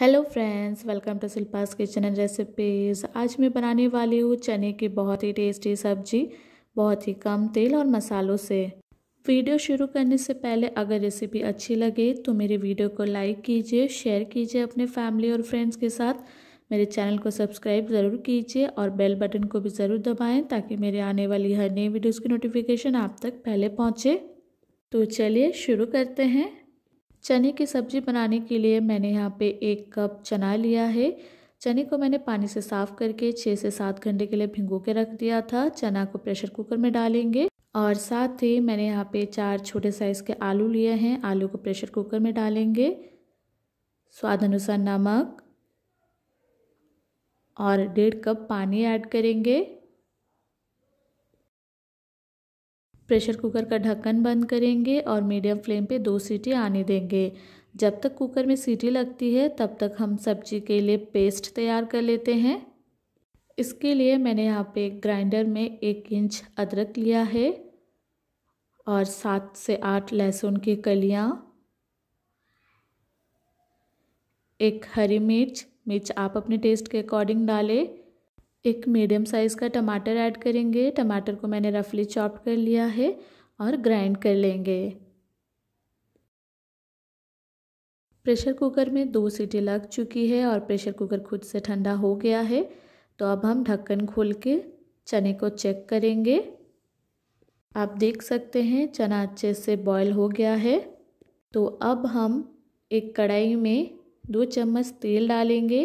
Hello friends, welcome to Shilpa's kitchen and recipes. आज मैं बनाने वाली हूँ चने की बहुत ही टेस्टी सब्जी, बहुत ही कम तेल और मसालों से। वीडियो शुरू करने से पहले अगर रेसिपी अच्छी लगे तो मेरे वीडियो को लाइक कीजिए, शेयर कीजिए अपने फैमिली और फ्रेंड्स के साथ। मेरे चैनल को सब्सक्राइब ज़रूर कीजिए और बेल बटन को भी ज़रूर दबाएँ ताकि मेरे आने वाली हर नई वीडियोज़ की नोटिफिकेशन आप तक पहले पहुँचे। तो चलिए शुरू करते हैं। चने की सब्ज़ी बनाने के लिए मैंने यहाँ पे 1 कप चना लिया है। चने को मैंने पानी से साफ़ करके 6 से 7 घंटे के लिए भिगो के रख दिया था। चना को प्रेशर कुकर में डालेंगे और साथ ही मैंने यहाँ पे 4 छोटे साइज़ के आलू लिए हैं। आलू को प्रेशर कुकर में डालेंगे, स्वाद अनुसार नमक और 1.5 कप पानी ऐड करेंगे। प्रेशर कुकर का ढक्कन बंद करेंगे और मीडियम फ्लेम पे 2 सीटी आने देंगे। जब तक कुकर में सीटी लगती है तब तक हम सब्जी के लिए पेस्ट तैयार कर लेते हैं। इसके लिए मैंने यहाँ पे ग्राइंडर में 1 इंच अदरक लिया है और 7 से 8 लहसुन की कलियाँ, 1 हरी मिर्च आप अपने टेस्ट के अकॉर्डिंग डालें, 1 मीडियम साइज़ का टमाटर ऐड करेंगे। टमाटर को मैंने रफली चॉप कर लिया है और ग्राइंड कर लेंगे। प्रेशर कुकर में 2 सीटी लग चुकी है और प्रेशर कुकर खुद से ठंडा हो गया है। तो अब हम ढक्कन खोल के चने को चेक करेंगे। आप देख सकते हैं चना अच्छे से बॉयल हो गया है। तो अब हम एक कढ़ाई में 2 चम्मच तेल डालेंगे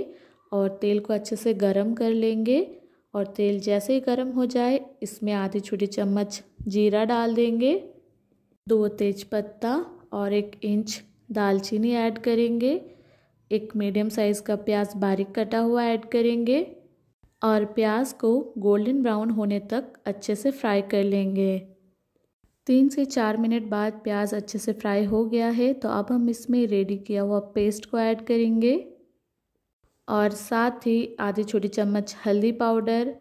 और तेल को अच्छे से गरम कर लेंगे। और तेल जैसे ही गरम हो जाए इसमें आधी छोटी चम्मच जीरा डाल देंगे, 2 तेज़पत्ता और 1 इंच दालचीनी ऐड करेंगे, 1 मीडियम साइज़ का प्याज बारीक कटा हुआ ऐड करेंगे और प्याज को गोल्डन ब्राउन होने तक अच्छे से फ्राई कर लेंगे। 3 से 4 मिनट बाद प्याज अच्छे से फ्राई हो गया है। तो अब हम इसमें रेडी किया हुआ पेस्ट को ऐड करेंगे और साथ ही आधी छोटी चम्मच हल्दी पाउडर,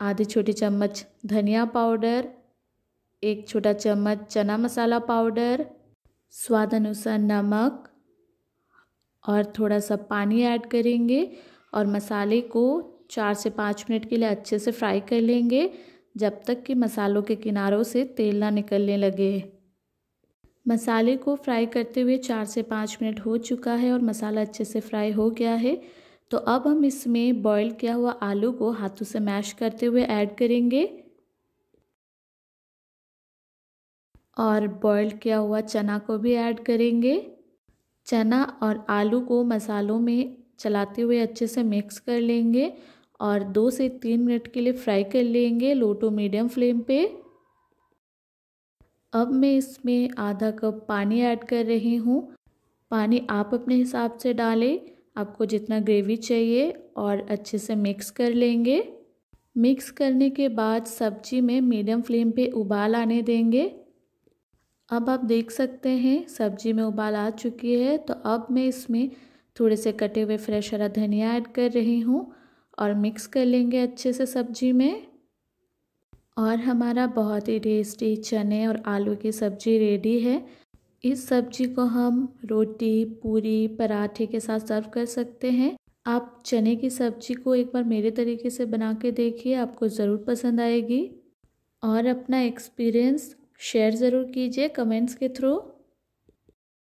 आधी छोटी चम्मच धनिया पाउडर, 1 छोटा चम्मच चना मसाला पाउडर, स्वाद अनुसार नमक और थोड़ा सा पानी ऐड करेंगे और मसाले को 4 से 5 मिनट के लिए अच्छे से फ्राई कर लेंगे जब तक कि मसालों के किनारों से तेल ना निकलने लगे। मसाले को फ्राई करते हुए 4 से 5 मिनट हो चुका है और मसाला अच्छे से फ्राई हो गया है। तो अब हम इसमें बॉईल किया हुआ आलू को हाथों से मैश करते हुए ऐड करेंगे और बॉईल किया हुआ चना को भी ऐड करेंगे। चना और आलू को मसालों में चलाते हुए अच्छे से मिक्स कर लेंगे और 2 से 3 मिनट के लिए फ्राई कर लेंगे लो टू मीडियम फ्लेम पे। अब मैं इसमें आधा कप पानी ऐड कर रही हूँ। पानी आप अपने हिसाब से डालें, आपको जितना ग्रेवी चाहिए, और अच्छे से मिक्स कर लेंगे। मिक्स करने के बाद सब्जी में मीडियम फ्लेम पे उबाल आने देंगे। अब आप देख सकते हैं सब्जी में उबाल आ चुकी है। तो अब मैं इसमें थोड़े से कटे हुए फ्रेश हरा धनिया ऐड कर रही हूँ और मिक्स कर लेंगे अच्छे से सब्जी में। और हमारा बहुत ही टेस्टी चने और आलू की सब्ज़ी रेडी है। इस सब्ज़ी को हम रोटी, पूरी, पराठे के साथ सर्व कर सकते हैं। आप चने की सब्ज़ी को एक बार मेरे तरीके से बना के देखिए, आपको ज़रूर पसंद आएगी। और अपना एक्सपीरियंस शेयर ज़रूर कीजिए कमेंट्स के थ्रू।